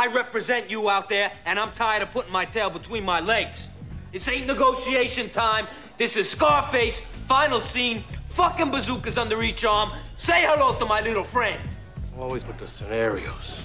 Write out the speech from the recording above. I represent you out there, and I'm tired of putting my tail between my legs. This ain't negotiation time. This is Scarface, final scene, fucking bazookas under each arm. Say hello to my little friend. Always with the scenarios.